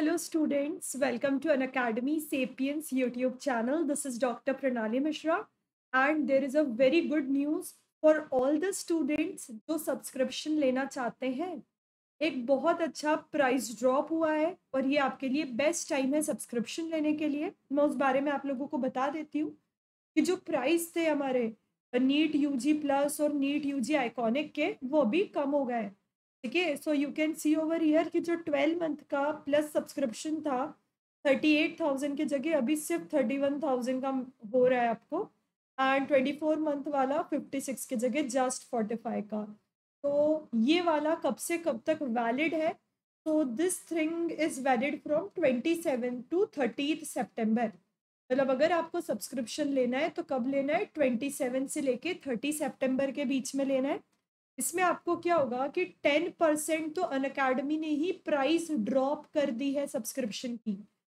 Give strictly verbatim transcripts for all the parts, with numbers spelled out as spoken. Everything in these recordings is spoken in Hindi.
Hello students, welcome to Unacademy Sapiens YouTube channel. This is Doctor Pranali Mishra and there is a very good news for all the students जो subscription लेना चाहते हैं. एक बहुत अच्छा price drop हुआ है और ये आपके लिए best time है subscription लेने के लिए. मैं उस बारे में आप लोगों को बता देती हूँ कि जो price थे हमारे NEET U G Plus और NEET U G Iconic के वो भी कम हो गए. ठीक है, so you can see over year कि जो ट्वेल्व मंथ का प्लस सब्सक्रिप्शन था थर्टी एट थाउजेंड की जगह अभी सिर्फ थर्टी वन थाउजेंड का हो रहा है आपको, एंड ट्वेंटी फोर मंथ वाला फिफ्टी सिक्स की जगह जस्ट फोर्टी फाइव का. तो ये वाला कब से कब तक वैलिड है? So this thing is valid from twenty seven to thirtieth September. मतलब अगर आपको सब्सक्रिप्शन लेना है तो कब लेना है? ट्वेंटी सेवन से लेके थर्टी सेप्टेम्बर के बीच में लेना है. इसमें आपको क्या होगा कि टेन परसेंट तो अनअकैडमी ने ही प्राइस ड्रॉप कर दी है सब्सक्रिप्शन की,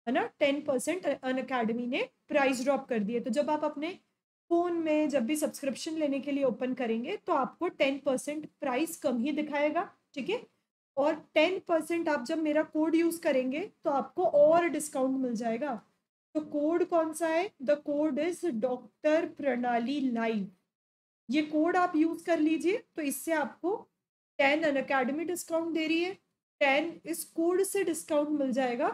है ना. टेन परसेंट अनअकैडमी ने प्राइस ड्रॉप कर दी है. तो जब आप अपने फ़ोन में जब भी सब्सक्रिप्शन लेने के लिए ओपन करेंगे तो आपको टेन परसेंट प्राइस कम ही दिखाएगा. ठीक है, और टेन परसेंट आप जब मेरा कोड यूज़ करेंगे तो आपको और डिस्काउंट मिल जाएगा. तो कोड कौन सा है? The code is doctor Pranali live. ये कोड आप यूज़ कर लीजिए तो इससे आपको टेन अनअकैडमी डिस्काउंट दे रही है, टेन इस कोड से डिस्काउंट मिल जाएगा.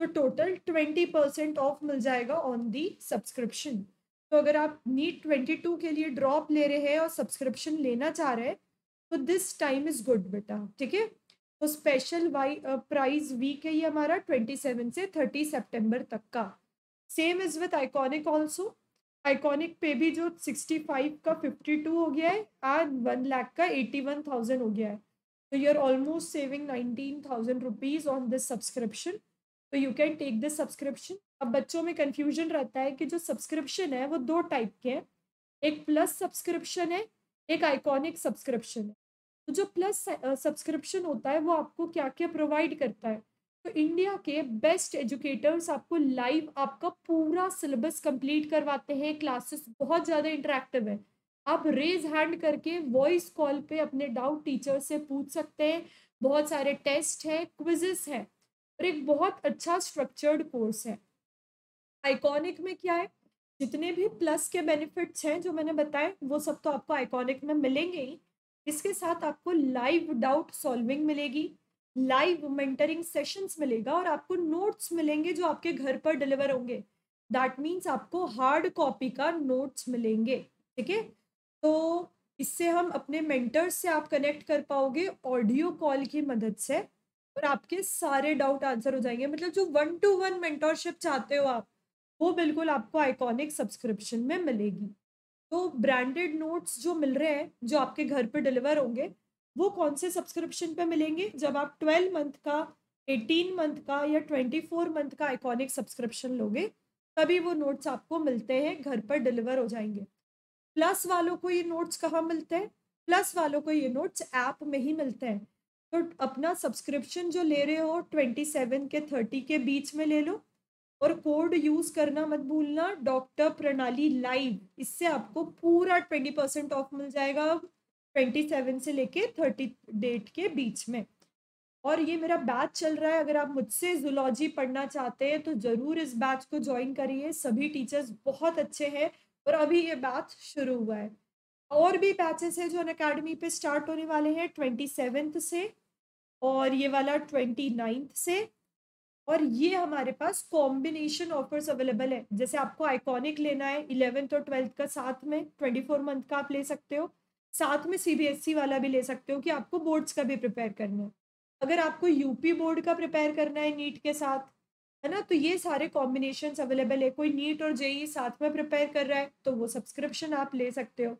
तो टोटल ट्वेंटी परसेंट ऑफ मिल जाएगा ऑन दी सब्सक्रिप्शन. तो अगर आप नीट ट्वेंटी टू के लिए ड्रॉप ले रहे हैं और सब्सक्रिप्शन लेना चाह रहे हैं तो दिस टाइम इज़ गुड बेटा. ठीक है, तो स्पेशल वाई प्राइस वीक है ये हमारा ट्वेंटी सेवन से थर्टी सेप्टेम्बर तक का. Same is with iconic also. Iconic पे भी जो सिक्सटी फाइव का फिफ्टी टू हो गया है एंड वन लाख का एटी वन थाउजेंड हो गया है. तो you are almost saving nineteen thousand rupees on this subscription. तो you can take this subscription. अब बच्चों में कन्फ्यूजन रहता है कि जो सब्सक्रिप्शन है वो दो टाइप के हैं, एक प्लस सब्सक्रिप्शन है, एक आइकॉनिक सब्सक्रिप्शन है. तो जो प्लस सब्सक्रिप्शन होता है वो आपको क्या क्या प्रोवाइड करता है? तो इंडिया के बेस्ट एजुकेटर्स आपको लाइव आपका पूरा सिलेबस कंप्लीट करवाते हैं. क्लासेस बहुत ज़्यादा इंटरेक्टिव है. आप रेज हैंड करके वॉइस कॉल पे अपने डाउट टीचर से पूछ सकते हैं. बहुत सारे टेस्ट हैं, क्विजेस हैं और एक बहुत अच्छा स्ट्रक्चर्ड कोर्स है. आइकॉनिक में क्या है? जितने भी प्लस के बेनिफिट्स हैं जो मैंने बताए वो सब तो आपको आइकॉनिक में मिलेंगे ही. इसके साथ आपको लाइव डाउट सॉल्विंग मिलेगी, लाइव मेंटरिंग सेशंस मिलेगा और आपको नोट्स मिलेंगे जो आपके घर पर डिलीवर होंगे. दैट मीन्स आपको हार्ड कॉपी का नोट्स मिलेंगे. ठीक है, तो इससे हम अपने मेंटर्स से आप कनेक्ट कर पाओगे ऑडियो कॉल की मदद से और आपके सारे डाउट आंसर हो जाएंगे. मतलब जो वन टू वन मेंटरशिप चाहते हो आप वो बिल्कुल आपको आइकॉनिक सब्सक्रिप्शन में मिलेगी. तो ब्रांडेड नोट्स जो मिल रहे हैं जो आपके घर पर डिलीवर होंगे वो कौन से सब्सक्रिप्शन पे मिलेंगे? जब आप ट्वेल्व मंथ का, एटीन मंथ का या ट्वेंटी फोर मंथ का आइकॉनिक सब्सक्रिप्शन लोगे तभी वो नोट्स आपको मिलते हैं, घर पर डिलीवर हो जाएंगे. प्लस वालों को ये नोट्स कहाँ मिलते हैं? प्लस वालों को ये नोट्स ऐप में ही मिलते हैं. तो अपना सब्सक्रिप्शन जो ले रहे हो ट्वेंटी सेवन के थर्टी के बीच में ले लो और कोड यूज़ करना मत भूलना, डॉक्टर प्रणाली लाइव. इससे आपको पूरा ट्वेंटी परसेंट ऑफ मिल जाएगा ट्वेंटी सेवन से लेके थर्टी डेट के बीच में. और ये मेरा बैच चल रहा है. अगर आप मुझसे जूलॉजी पढ़ना चाहते हैं तो ज़रूर इस बैच को ज्वाइन करिए. सभी टीचर्स बहुत अच्छे हैं और अभी ये बैच शुरू हुआ है. और भी बैचेस हैं जो अनअकैडमी पे स्टार्ट होने वाले हैं ट्वेंटी सेवन्थ से और ये वाला ट्वेंटी नाइन्थ से. और ये हमारे पास कॉम्बिनेशन ऑफर्स अवेलेबल है. जैसे आपको आइकॉनिक लेना है इलेवेंथ और ट्वेल्थ का साथ में ट्वेंटी फोर मंथ का आप ले सकते हो, साथ में सी बी एस ई वाला भी ले सकते हो कि आपको बोर्ड्स का भी प्रिपेयर करना है. अगर आपको यूपी बोर्ड का प्रिपेयर करना है नीट के साथ, है ना, तो ये सारे कॉम्बिनेशंस अवेलेबल है. कोई नीट और जेई साथ में प्रिपेयर कर रहा है तो वो सब्सक्रिप्शन आप ले सकते हो.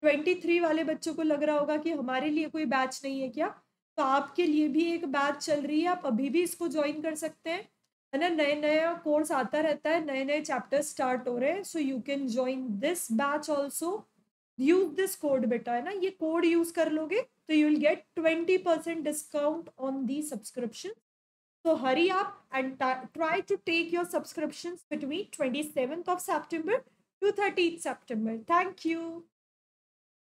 ट्वेंटी थ्री वाले बच्चों को लग रहा होगा कि हमारे लिए कोई बैच नहीं है क्या, तो आपके लिए भी एक बैच चल रही है. आप अभी भी इसको ज्वाइन कर सकते हैं, है ना. नए नया कोर्स आता रहता है, नए नए चैप्टर स्टार्ट हो रहे हैं. So you can join this batch also. Use this code बेटा, है ना. ये कोड यूज कर लोगे तो you will get twenty percent discount on the subscription. So hurry up and try to take your subscription between twenty seventh of September to thirtieth September. Thank you.